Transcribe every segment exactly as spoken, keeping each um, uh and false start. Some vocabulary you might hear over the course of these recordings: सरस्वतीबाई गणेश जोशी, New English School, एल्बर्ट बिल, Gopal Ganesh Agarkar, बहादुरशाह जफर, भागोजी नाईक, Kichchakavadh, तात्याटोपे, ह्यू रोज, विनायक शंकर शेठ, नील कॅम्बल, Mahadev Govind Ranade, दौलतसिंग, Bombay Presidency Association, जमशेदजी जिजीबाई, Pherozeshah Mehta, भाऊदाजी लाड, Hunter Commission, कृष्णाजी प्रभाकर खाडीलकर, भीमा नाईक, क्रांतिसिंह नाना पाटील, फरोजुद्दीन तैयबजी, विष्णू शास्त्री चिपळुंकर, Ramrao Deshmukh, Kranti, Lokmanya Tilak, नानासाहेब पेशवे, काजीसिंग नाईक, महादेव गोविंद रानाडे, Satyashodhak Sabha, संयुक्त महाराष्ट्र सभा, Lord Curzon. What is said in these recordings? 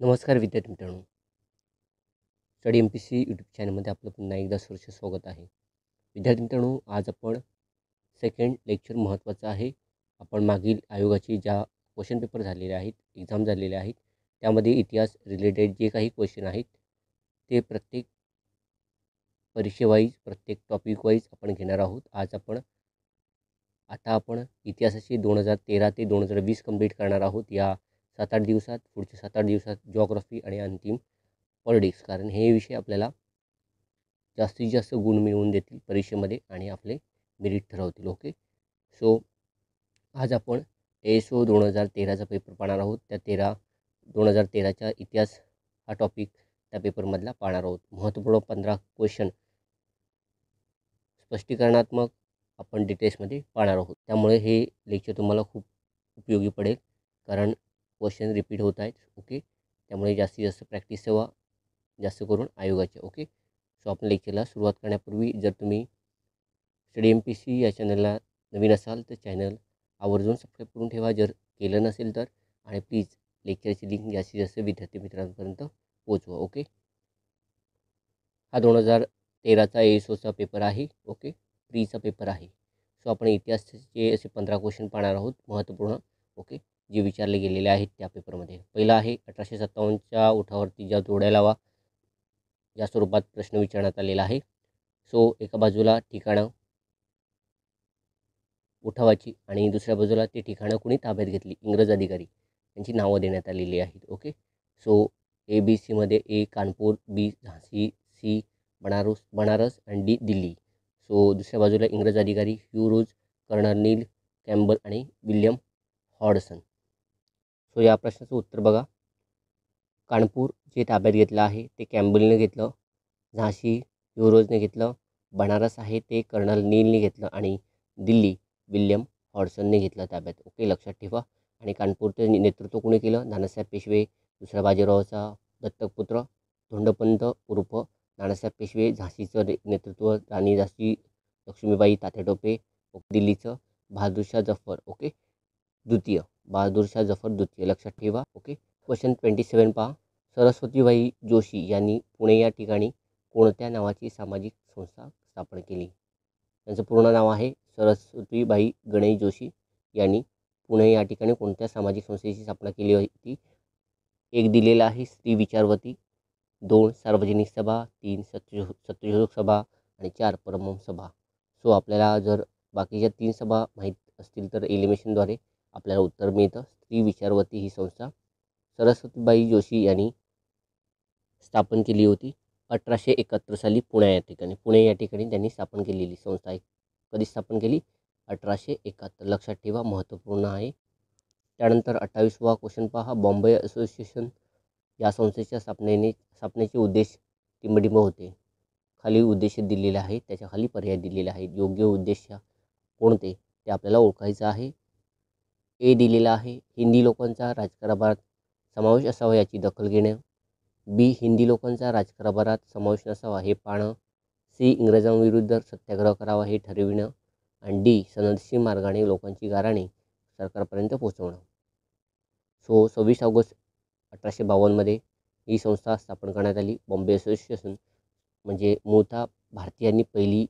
नमस्कार विद्यार्थी मित्रांनो, study M P C YouTube चॅनलमध्ये आपलं पुन्हा एकदा सहर्ष स्वागत आहे। विद्यार्थी मित्रांनो, आज आपण सेकंड लेक्चर महत्त्वाचं आहे। आपण मागील आयोगाची ज्या क्वेश्चन पेपर झालेले आहेत, एग्जाम झालेले आहेत, त्यामध्ये इतिहास रिलेटेड जे काही क्वेश्चन आहेत ते प्रत्येक परीक्षेवाईज, प्रत्येक टॉपिक वाईज आपण घेणार आहोत। आज आपण आता आपण इतिहासाचे दोन हजार तेरा ते दोन हजार वीस कंप्लीट करणार आहोत या सात आठ दिवसात। पुढच्या सात आठ दिवसात जॉग्रफी आणि अंतिम पॉलिटिक्स, कारण हे विषय आपल्याला जास्तीत जास्त गुण मिळवून देतील परीक्षेमध्ये आणि आपले मेरिट ठरवतील। ओके, सो आज आपण एसओ दोन हजार तेराचा पेपर पाहणार आहोत। त्या तेरा दोन हजार तेराचा इतिहास हा टॉपिक त्या पेपरमधला पाहणार आहोत। महत्त्वपूर्ण पंधरा क्वेश्चन स्पष्टीकरणात्मक आपण डिटेल्समध्ये पाहणार आहोत, त्यामुळे हे लेक्चर तुम्हाला खूप उपयोगी पडेल, कारण क्वेश्चन रिपीट होत आहेत। ओके, त्यामुळे जास्तीत जास्त प्रॅक्टिस ठेवा जास्त करून आयोगाचे। ओके, सो आपण लेक्चरला सुरुवात करण्यापूर्वी जर तुम्ही स्टडी एम पी सी या चॅनलला नवीन असाल तर चॅनल आवर्जून सबस्क्राईब करून ठेवा जर केलं नसेल तर, आणि प्लीज लेक्चरची लिंक जास्तीत जास्त विद्यार्थी मित्रांपर्यंत पोहोचवा। ओके, हा दोन हजार तेराचा एसओचा पेपर आहे। ओके, प्रीचा पेपर आहे। सो आपण इतिहासाचे असे पंधरा क्वेश्चन पाहणार आहोत महत्त्वपूर्ण, ओके, जे विचारले गेलेले आहेत त्या पेपरमध्ये। पहिला आहे अठराशे सत्तावन्नच्या उठावरती ज्या जोड्या लावा या स्वरूपात प्रश्न विचारण्यात आलेला आहे। सो एका बाजूला ठिकाणं उठावाची आणि दुसऱ्या बाजूला ते ठिकाणं कुणी ताब्यात घेतली, इंग्रज अधिकारी, यांची नावं देण्यात आलेली आहेत। ओके, सो ए बी सीमध्ये A Kanpur, B Jhansi, C Banaras Banaras आणि डी दिल्ली। सो दुसऱ्या बाजूला इंग्रज अधिकारी ह्यू रोज, कर्नल नील कॅम्बल आणि विल्यम हॉडसन। सो या प्रश्नाचं उत्तर बघा, कानपूर जे ताब्यात घेतलं आहे ते कॅम्बलने घेतलं, झांसी युरोजने घेतलं, बनारस आहे ते कर्नल नीलने घेतलं आणि दिल्ली विल्यम हॉडसनने घेतलं ताब्यात। ओके, लक्षात ठेवा। आणि कानपूरचं नेतृत्व कोणी केलं, नानासाहेब पेशवे, दुसरा बाजीरावचा दत्तकपुत्र धोंडोपंत उर्फ नानासाहेब पेशवे। झांसीचं नेतृत्व राणी झाशी लक्ष्मीबाई तात्याटोपे, दिल्लीचं बहादुरशाह जफर, ओके, द्वितीय बहादुरशाह जफर द्वितीय, लक्षात ठेवा। ओके, क्वेश्चन ट्वेंटी सेवन पहा, सरस्वतीबाई जोशी यांनी पुणे या ठिकाणी कोणत्या नावाची सामाजिक संस्था स्थापन केली? त्यांचं पूर्ण नाव आहे सरस्वतीबाई गणेश जोशी, यांनी पुणे या ठिकाणी कोणत्या सामाजिक संस्थेची स्थापना केली होती? एक दिलेला आहे स्त्री विचारवती, दोन सार्वजनिक सभा, तीन सत्य सत्यशोधक सभा आणि चार परमहंस सभा। सो आपल्याला जर बाकीच्या तीन सभा माहीत असतील तर एलिमिनेशनद्वारे आपल्याला उत्तर मिळतं। स्त्री विचारवती ही संस्था सरस्वतीबाई जोशी यांनी स्थापन केली होती अठराशे एकाहत्तर साली पुणे या ठिकाणी पुणे या ठिकाणी त्यांनी स्थापन केलेली संस्था आहे। कधी स्थापन केली? अठराशे एकाहत्तर, लक्षात ठेवा, महत्त्वपूर्ण आहे। त्यानंतर अठ्ठावीसवा क्वेश्चन पहा, बॉम्बे असोसिएशन या संस्थेच्या स्थापनेने स्थापनेचे उद्देश टिंबटिंब होते, खाली उद्देश दिलेला आहे, त्याच्या खाली पर्याय दिलेला आहे, योग्य उद्देश कोणते ते आपल्याला ओळखायचं आहे। ए दिलेला आहे हिंदी लोकांचा राजकारभारात समावेश असावा याची दखल घेणे, बी हिंदी लोकांचा राजकारभारात समावेश नसावा हे पाहणं, सी इंग्रजांविरुद्ध सत्याग्रह करावा हे ठरविणं आणि डी सनदशी मार्गाने लोकांची गाराणे सरकारपर्यंत पोहोचवणं। सो सव्वीस ऑगस्ट अठराशे बावन्नमध्ये ही संस्था स्थापन करण्यात आली। बॉम्बे असोसिएशन म्हणजे मूळतः भारतीयांनी पहिली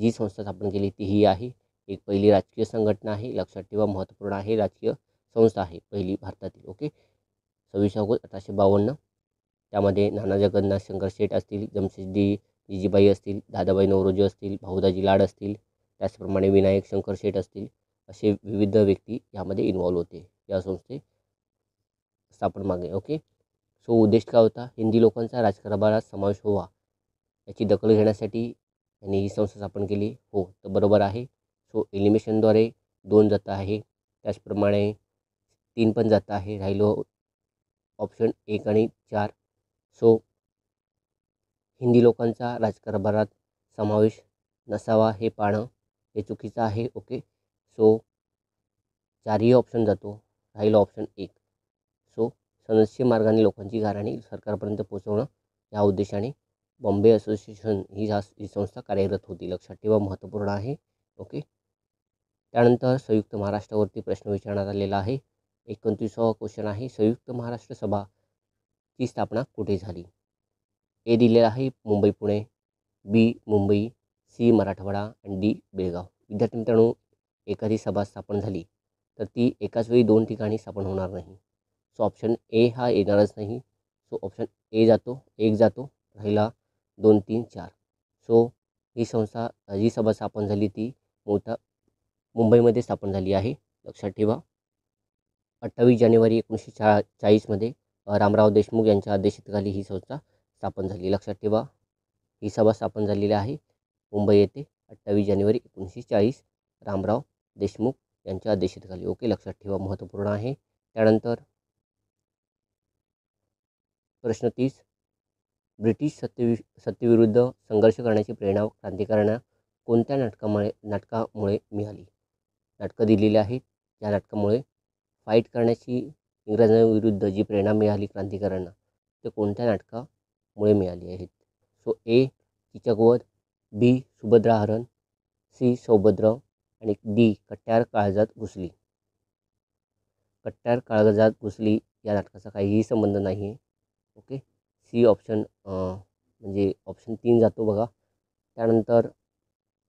जी संस्था स्थापन केली ती ही आहे, एक पहिली राजकीय संघटना आहे, लक्षात ठेवा, महत्त्वपूर्ण आहे, राजकीय संस्था आहे पहिली भारतातील। ओके, सव्वीस ऑगस्ट अठराशे बावन्न त्यामध्ये नाना जगन्नाथ शंकर शेठ असतील, जमशेदजी जिजीबाई असतील, दादाबाई नवरोजी असतील, भाऊदाजी लाड असतील, त्याचप्रमाणे विनायक शंकर शेठ असतील, असे विविध व्यक्ती यामध्ये इन्वॉल्व्ह होते या संस्थे स्थापन मागे। ओके, सो उद्देश काय होता? हिंदी लोकांचा राजकारभारात समावेश व्हावा याची दखल घेण्यासाठी यांनी ही संस्था स्थापन केली, हो तर बरोबर आहे। सो एलिमिनेशनद्वारे दोन जात आहे, त्याचप्रमाणे तीन पण जात आहे, राहिलो ऑप्शन एक आणि चार। सो हिंदी लोकांचा राजकारभारात समावेश नसावा हे पाहणं हे चुकीचं आहे। ओके, सो चारही ऑप्शन जातो, राहिलो ऑप्शन एक। सो सदस्य मार्गाने लोकांची गाराणी सरकारपर्यंत पोहोचवणं या उद्देशाने बॉम्बे असोसिएशन ही ही संस्था कार्यरत होती, लक्षात ठेवा, महत्त्वपूर्ण आहे। ओके, त्यानंतर संयुक्त महाराष्ट्रावरती प्रश्न विचारण्यात आलेला आहे, एकोणतीसावा क्वेश्चन आहे, संयुक्त महाराष्ट्र सभा ची स्थापना कुठे झाली? ए दिलेला आहे मुंबई पुणे, बी मुंबई, सी मराठवाडा आणि डी बेळगाव. विद्यार्थी मित्रांनो, एखादी सभा स्थापन झाली तर ती एकाच वेळी दोन ठिकाणी स्थापन होणार नाही. सो ऑप्शन ए हा येणारच नाही. सो ऑप्शन ए जातो, एक जातो, राहिला दोन तीन चार. सो ही संस्था जी सभा स्थापन झाली ती मोठा मुंबईमध्ये स्थापन झाली आहे, लक्षात ठेवा. अठ्ठावीस जानेवारी एकोणीसशे चा चाळीसमध्ये रामराव देशमुख यांच्या अध्यक्षतेखाली ही संस्था स्थापन झाली, लक्षात ठेवा. ही सभा स्थापन झालेली आहे मुंबई येथे अठ्ठावीस जानेवारी एकोणीसशे चाळीस रामराव देशमुख यांच्या अध्यक्षतेखाली. ओके, लक्षात ठेवा, महत्त्वपूर्ण आहे. त्यानंतर प्रश्न तीस, ब्रिटिश सत्तेवि सत्तेविरुद्ध संघर्ष करण्याची प्रेरणा क्रांतिकारकांना कोणत्या नाटकामुळे नाटकामुळे मिळाली? नाटकं दिलेली आहेत, या नाटकामुळे फाईट करण्याची इंग्रजांविरुद्ध जी प्रेरणा मिळाली क्रांतिकारकांना ते कोणत्या नाटकामुळे मिळाली आहेत? सो ए किचकवध, बी सुभद्राहरण, सी सौभद्र आणि डी कट्यार काळजात घुसली. कट्यार काळजात घुसली या नाटकाचा काहीही संबंध नाही आहे. ओके, सी ऑप्शन म्हणजे ऑप्शन तीन जातो बघा. त्यानंतर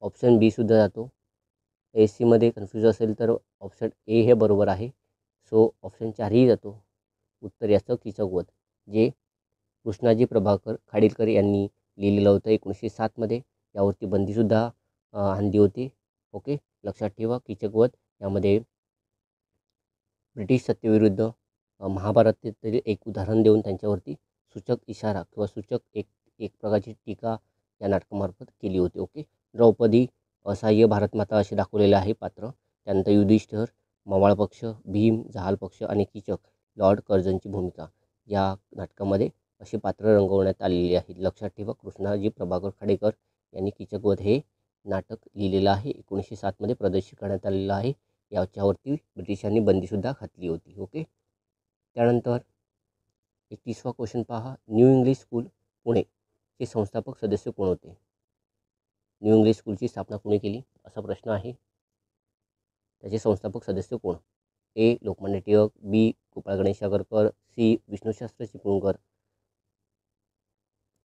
ऑप्शन बी सुद्धा जातो. ए सीमध्ये कन्फ्यूज असेल तर ऑप्शन ए हे बरोबर आहे. सो ऑप्शन चारही जातो. उत्तर याचं किचकवध, जे कृष्णाजी प्रभाकर खाडीलकर यांनी लिहिलेलं होतं एकोणीसशे सातमध्ये. यावरती बंदीसुद्धा आणली होती. ओके, लक्षात ठेवा, किचकवध यामध्ये ब्रिटिश सत्तेविरुद्ध महाभारतातील एक उदाहरण देऊन त्यांच्यावरती सूचक इशारा किंवा सूचक एक एक प्रकारची टीका या नाटकामार्फत केली होती. ओके, द्रौपदी असहाय्य भारतमाता असे दाखवलेलं आहे पात्र. त्यानंतर युधिष्ठिर, मवाळ पक्ष, भीम, जहाल पक्ष आणि किचक, लॉर्ड कर्जनची भूमिका या नाटकामध्ये असे पात्र रंगवण्यात आलेली आहेत, लक्षात ठेवा. कृष्णाजी प्रभाकर खाडेकर यांनी किचकवध हे नाटक लिहिलेलं आहे, एकोणीसशे सातमध्ये प्रदर्शित करण्यात आलेलं आहे. याच्यावरती ब्रिटिशांनी बंदीसुद्धा घातली होती. ओके, त्यानंतर एकतीसवा क्वेश्चन पहा, न्यू इंग्लिश स्कूल पुणे चे संस्थापक सदस्य कोण होते? न्यू इंग्लिश स्कूलची स्थापना कोणी केली असा प्रश्न आहे. त्याचे संस्थापक सदस्य कोण? A Lokmanya Tilak, B Gopal Ganesh Agarkar, C विष्णू शास्त्री चिपळुंकर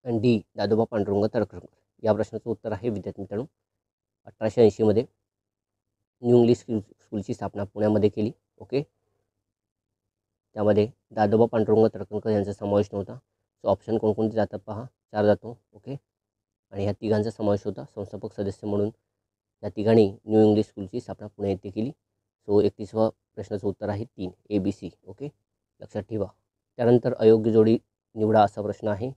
आणि डी दादोबा पांडुरंग तरखडकर. या प्रश्नाचं उत्तर आहे विद्यार्थी मित्रांनो, अठराशे ऐंशीमध्ये न्यू इंग्लिश स्कूल स्कूलची स्थापना पुण्यामध्ये केली. ओके, त्यामध्ये दादोबा पांडुरंग तरखडकर यांचा समावेश नव्हता. सो ऑप्शन कोणकोणते जातात पहा, चार जातो. ओके, आणि ह्या तिघांचा समावेश होता संस्थापक सदस्य म्हणून. या तिघांनी न्यू इंग्लिश स्कूलची स्थापना पुणे येथे केली. सो एकतीसवा प्रश्नाचं उत्तर आहे तीन, ए बी सी. ओके, लक्षात ठेवा. त्यानंतर अयोग्य जोडी निवडा असा प्रश्न आहे.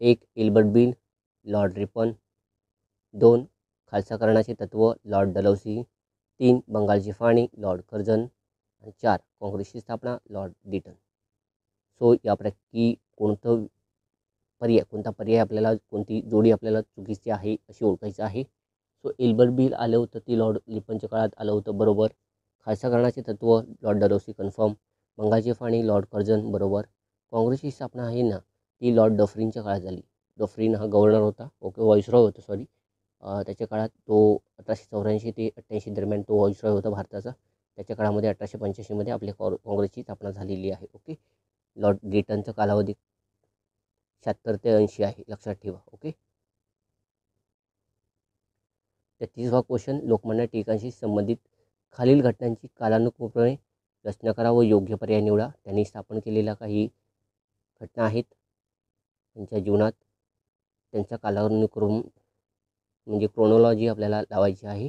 एक एल्बर्ट बिल, लॉर्ड रिपन. दोन खालसाकरणाचे तत्त्व, लॉर्ड डलहौसी. तीन बंगालची फाळणी, लॉर्ड कर्जन आणि चार काँग्रेसची स्थापना, लॉर्ड डिटन. सो यापैकी कोणतं पर्याय कोणता पर्याय आपल्याला कोणती जोडी आपल्याला चुकीची आहे अशी ओळखायचं आहे. सो एल्बर्ट बिल आलं होतं ती लॉर्ड लिपनच्या काळात आलं होतं, बरोबर. खालसाकरणाचे तत्त्व लॉर्ड डलहौसी कन्फर्म. बंगालची फाळणी लॉर्ड कर्जन, बरोबर. काँग्रेसची स्थापना आहे ना ती लॉर्ड डफरीनच्या काळात झाली. डफरीन हा गव्हर्नर होता, ओके, व्हॉइसरॉय होता, सॉरी. त्याच्या काळात तो अठराशे चौऱ्याऐंशी ते अठ्ठ्याऐंशी दरम्यान तो व्हॉइसरॉय होता भारताचा. त्याच्या काळामध्ये अठराशे पंच्याऐंशीमध्ये आपल्या कॉ काँग्रेसची स्थापना झालेली आहे. ओके, लॉर्ड डिटनचा कालावधी शहात्तर ते ऐंशी आहे, लक्षात ठेवा. ओके, तेहतीसवा क्वेश्चन, लोकमान्य टिळकांशी संबंधित खालील घटनांची कालानुक्रमे रचना करा व योग्य पर्याय निवडा. त्यांनी स्थापन केलेल्या काही घटना आहेत त्यांच्या जीवनात, त्यांचा कालानुक्रम म्हणजे क्रोनॉलॉजी आपल्याला लावायची आहे.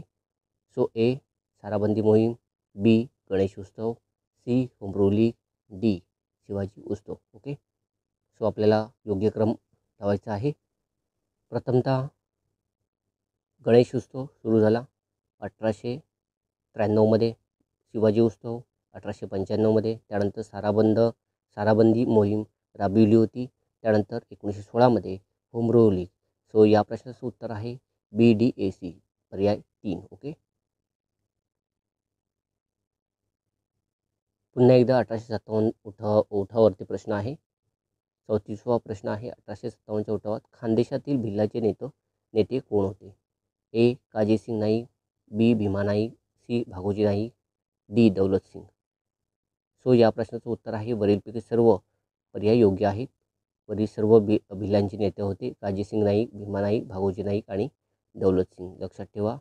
सो ए साराबंदी मोहीम, B Ganesh Utsav, C home rule league, D Shivaji Utsav. Okay, सो आपल्याला योग्य क्रम लावायचा आहे. प्रथमतः गणेश उत्सव सुरू झाला अठराशे त्र्याण्णवमध्ये, शिवाजी उत्सव अठराशे पंच्याण्णवमध्ये. त्यानंतर साराबंद साराबंदी मोहीम राबविली होती. त्यानंतर एकोणीसशे सोळामध्ये होमरूल लीग. सो या प्रश्नाचं उत्तर आहे बी डी ए सी पर्याय तीन. ओके, पुन्हा एकदा अठराशे सत्तावन्न उठा उठावरती प्रश्न आहे. चौतीसवा प्रश्न आहे, अठराशे सत्तावन्नच्या उठावात खानदेशातील भिल्लाचे नेते नेते कोण होते? A काजीसिंग नाईक, B भीमा नाईक, C भागोजी नाईक, D दौलतसिंग. So या प्रश्नाचं उत्तर आहे वरीलपैकी सर्व पर्याय योग्य आहे। वरील सर्व बि भिल्लांचे नेते होते काजीसिंग नाईक, भीमा नाईक, भागोजी नाईक आणि दौलत सिंग, लक्षात ठेवा।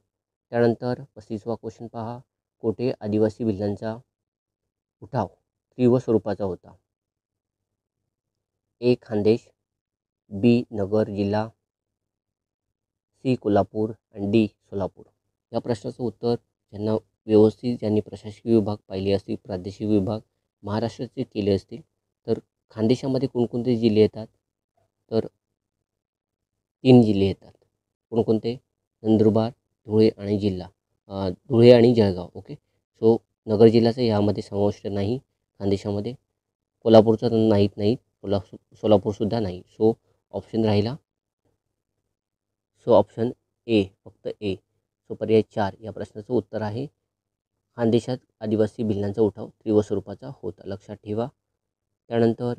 त्यानंतर पस्तीसवा क्वेश्चन पहा, कोठे आदिवासी भिल्लांचा उठाव तीव्र स्वरूपाचा होता? ए खानदेश, बी नगर जिल्हा, सी कोल्हापूर आणि डी सोलापूर। या प्रश्नाचं उत्तर ज्यांना व्यवस्थित ज्यांनी प्रशासकीय विभाग पाहिले असतील, प्रादेशिक विभाग महाराष्ट्राचे केले असतील तर खानदेशामध्ये कोणकोणते जिल्हे येतात तर तीन जिल्हे येतात, कोणकोणते? नंदुरबार, धुळे आणि जिल्हा धुळे आणि जळगाव। ओके, सो नगर जिल्ह्याचा यामध्ये समाविष्ट नाही खानदेशामध्ये, कोल्हापूरचा नाहीत नाही कोल्हापूर सोलापूरसुद्धा नाही। सो ऑप्शन राहिला सो ऑप्शन ए, फक्त ए। सो पर्याय चार या प्रश्नाचं उत्तर आहे खानदेशात आदिवासी भिल्लांचा उठाव तीव्र स्वरूपाचा होता, लक्षात ठेवा। त्यानंतर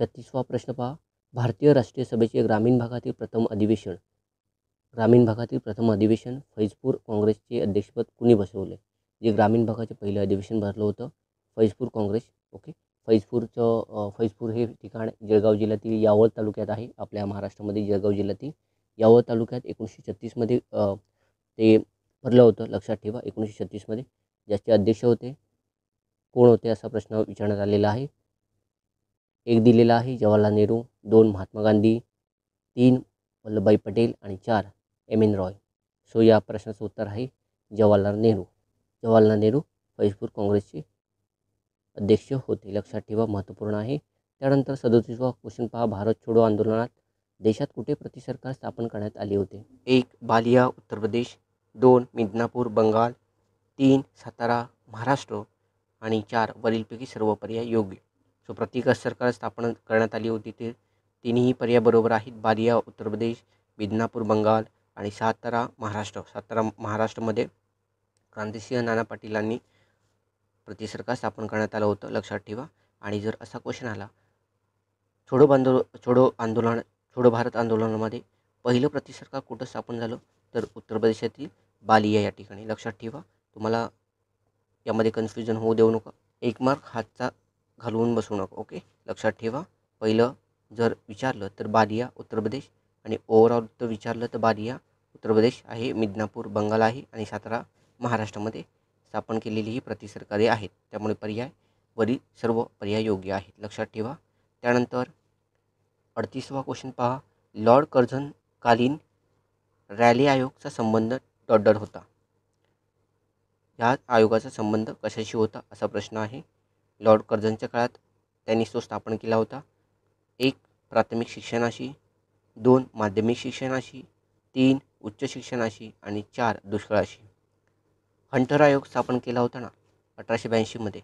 छत्तीसवा प्रश्न पहा, भारतीय राष्ट्रीय सभेचे ग्रामीण भागातील प्रथम अधिवेशन ग्रामीण भागातील प्रथम अधिवेशन फैजपूर काँग्रेसचे अध्यक्षपद कुणी बसवले? जे ग्रामीण भागाचे पहिलं अधिवेशन भरलं होतं फैजपूर काँग्रेस। ओके, फैजपूरचं फैजपूर हे ठिकाण जळगाव जिल्ह्यातील यावळ तालुक्यात आहे, आपल्या महाराष्ट्रामध्ये जळगाव जिल्ह्यातील यावळ तालुक्यात एकोणीसशे छत्तीसमध्ये ते भरलं होतं, लक्षात ठेवा। एकोणीसशे छत्तीसमध्ये ज्याचे अध्यक्ष होते कोण होते असा प्रश्न विचारण्यात आलेला आहे। एक दिलेला आहे जवाहरलाल नेहरू, दोन महात्मा गांधी, तीन वल्लभभाई पटेल आणि चार एम एन रॉय। सो या प्रश्नाचं उत्तर आहे जवाहरलाल नेहरू। जवाहरलाल नेहरू फैजपूर काँग्रेसचे अध्यक्ष होते, लक्षात ठेवा, महत्त्वपूर्ण आहे। त्यानंतर सदोतीसवा क्वेश्चन पहा, भारत छोडो आंदोलनात देशात कुठे प्रतिसरकार स्थापन करण्यात आले होते? एक बालिया उत्तर प्रदेश, दोन मिदनापूर बंगाल, तीन सातारा महाराष्ट्र आणि चार वरीलपैकी सर्व पर्याय योग्य। सो प्रतिकार सरकार स्थापन करण्यात आली होती ते तिन्ही पर्याय बरोबर आहेत, बालिया उत्तर प्रदेश, मिदनापूर बंगाल आणि सातारा महाराष्ट्र। सातारा महाराष्ट्रामध्ये क्रांतिसिंह नाना पाटीलांनी प्रतिसरकार स्थापन करण्यात आलं होतं, लक्षात ठेवा। आणि जर असा क्वेश्चन आला छोडो बांधो छोडो आंदोलन छोडो भारत आंदोलनामध्ये पहिलं प्रतिसरकार कुठं स्थापन झालं तर उत्तर प्रदेशातील बालिया या ठिकाणी, लक्षात ठेवा। तुम्हाला यामध्ये कन्फ्युजन होऊ देऊ नका, एक मार्क हातचा घालवून बसू नका। ओके, लक्षात ठेवा, पहिलं जर विचारलं तर बालिया उत्तर प्रदेश आणि ओव्हरऑल तर विचारलं तर बालिया उत्तर प्रदेश आहे, मिदनापूर बंगाल आहे आणि सातारा महाराष्ट्रामध्ये स्थापन केलेली ही प्रतिसरकारे आहेत, त्यामुळे पर्याय वरील सर्व पर्याय योग्य आहेत, लक्षात ठेवा। त्यानंतर अडतीसवा क्वेश्चन पहा, लॉर्ड कर्झन कालीन रॅली आयोगचा संबंध डॉट डॉट होता, या आयोगाचा संबंध कशाशी होता असा प्रश्न आहे। लॉर्ड कर्झनच्या काळात त्यांनी तो स्थापन केला होता, एक प्राथमिक शिक्षणाशी, दोन माध्यमिक शिक्षणाशी, तीन उच्च शिक्षणाशी आणि चार दुष्काळाशी। हंटर आयोग स्थापन केला होता ना अठराशे ब्याऐंशीमध्ये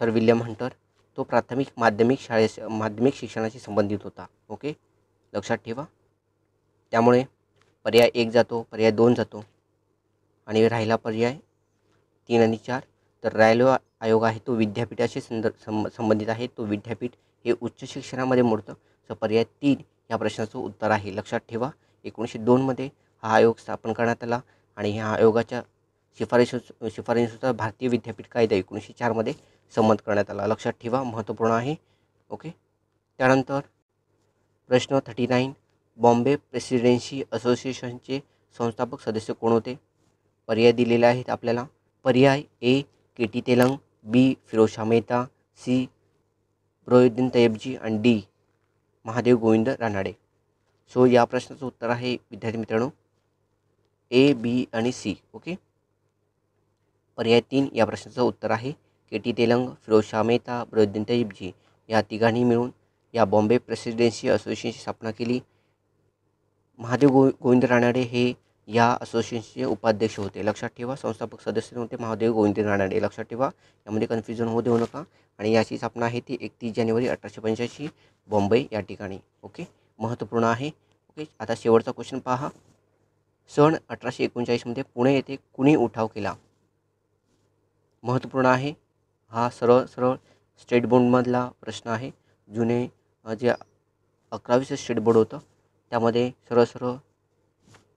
सर विल्यम हंटर, तो प्राथमिक माध्यमिक शाळेस माध्यमिक शिक्षणाशी संबंधित होता। ओके, लक्षात ठेवा, त्यामुळे पर्याय एक जातो, पर्याय दोन जातो आणि राहिला पर्याय तीन आणि चार। तर रॅलो आयोग आहे तो विद्यापीठाशी संदर्भ संबंधित आहे, तो विद्यापीठ हे उच्च शिक्षणामध्ये मोडतं, तर पर्याय तीन या प्रश्नाचं उत्तर आहे, लक्षात ठेवा। एकोणीसशे दोनमध्ये हा आयोग स्थापन करण्यात आला आणि ह्या आयोगाच्या शिफारशी शिफारशीनुसार भारतीय विद्यापीठ कायदा एकोणीसशे चारमध्ये संमत करण्यात आला, लक्षात ठेवा, महत्त्वपूर्ण आहे। ओके, त्यानंतर प्रश्न थर्टी नाईन, बॉम्बे प्रेसिडेन्सी असोसिएशनचे संस्थापक सदस्य कोण होते? पर्याय दिलेले आहेत आपल्याला, पर्याय A K T Telang, B Pherozeshah Mehta, C फरोजुद्दीन तैयबजी आणि डी महादेव गोविंद रानाडे। सो या प्रश्नाचं उत्तर आहे विद्यार्थी मित्रांनो ए, बी आणि सी। ओके, पर्याय तीन या प्रश्नाचं उत्तर आहे के टी तेलंग, फिरोजशाह मेहता, फरोजुद्दीन तैयबजी या तिघांनी मिळून या बॉम्बे प्रेसिडेन्सी असोसिएशनची स्थापना केली। महादेव गो गोविंद रानाडे हे या असोसिएशनचे उपाध्यक्ष होते, लक्षात ठेवा। संस्थापक सदस्य होते महादेव गोविंद रानाडे, लक्षात ठेवा, यामध्ये कन्फ्युजन होऊ देऊ नका। आणि याची स्थापना आहे ती एकतीस जानेवारी अठराशे पंच्याऐंशी बॉम्बे या ठिकाणी। ओके, महत्त्वपूर्ण आहे। ओके, आता शेवटचा क्वेश्चन पहा, सन अठराशे एकोणचाळीसमध्ये पुणे येथे कुणी उठाव केला? महत्त्वपूर्ण आहे हा, सरळ सरळ स्टेट बोर्डमधला प्रश्न आहे, जुने जे अकरावीचं स्टेट बोर्ड होतं त्यामध्ये सरळ सरळ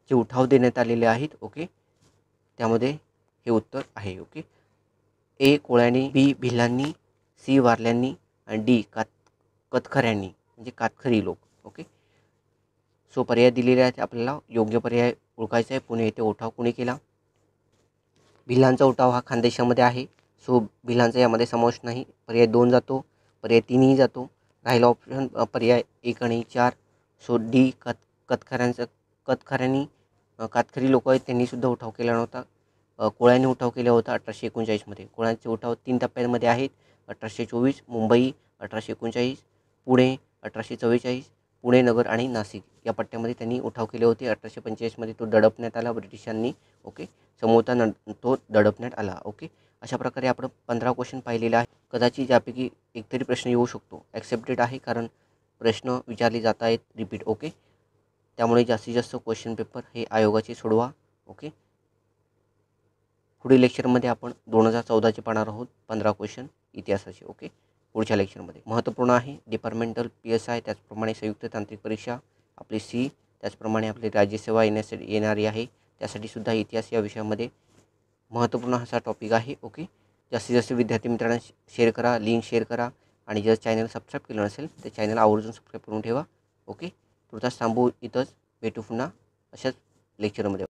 जे उठाव देण्यात आलेले आहेत। ओके, त्यामध्ये हे उत्तर आहे। ओके, ए कोळ्यांनी, बी भिल्लांनी, सी वारल्यांनी आणि डी कात कतखऱ्यांनी म्हणजे कातखरी लोक। ओके, सो पर्याय दिलेले आहेत आपल्याला, योग्य पर्याय ओळखायचा आहे। पुणे येथे उठाव कोणी केला? भिल्लांचा उठाव हा खानदेशामध्ये आहे, सो भिल्लांचा यामध्ये समावेश नाही। पर्याय दोन जातो, पर्याय तीनही जातो, राहिला ऑप्शन पर्याय एक आणि चार। सो डी कत कतखऱ्यांचा कतखऱ्यांनी कातखरी लोक आहेत त्यांनीसुद्धा उठाव केला नव्हता। कोळ्यांनी उठाव केला होता अठराशे एकोणचाळीसमध्ये। कोळ्यांचे उठाव तीन टप्प्यांमध्ये आहेत, अठराशे चोवीस, मुंबई अठराशे एकोणचाळीस, पुणे अठराशे चव्वेचाळीस, पुणे नगर आणि नाशिक या पट्ट्यामध्ये त्यांनी उठाव केले होते। अठराशे पंचेचाळीसमध्ये तो दडपण्यात आला ब्रिटिशांनी। ओके, समोरचा न तो दडपण्यात आला। ओके, अशा प्रकारे आपण पंधरा क्वेश्चन पाहिलेला आहे। कदाचित यापैकी एकतरी प्रश्न येऊ शकतो, ॲक्सेप्टेड आहे कारण प्रश्न विचारले जात आहेत रिपीट। ओके, त्यामुळे जास्तीत जास्त क्वेश्चन पेपर हे आयोगाचे सोडवा। ओके, पुढील लेक्चरमध्ये आपण दोन हजार चौदाचे पाहणार आहोत, पंधरा क्वेश्चन इतिहासाचे। ओके, पुढच्या लेक्चरमध्ये महत्त्वपूर्ण आहे डिपार्टमेंटल पी एस आय, त्याचप्रमाणे संयुक्त तांत्रिक परीक्षा आपली सी, त्याचप्रमाणे आपली राज्यसेवा येण्यासाठी येणारी आहे, त्यासाठीसुद्धा इतिहास या विषयामध्ये महत्त्वपूर्ण असा टॉपिक आहे। ओके, जास्तीत जास्त विद्यार्थी मित्रांना शेअर करा, लिंक शेअर करा आणि जर चॅनल सबस्क्राईब केलं नसेल तर चॅनल आवर्जून सबस्क्राईब करून ठेवा। ओके, तुर्तास थांबू इथंच, भेटू पुन्हा अशाच लेक्चरमध्ये।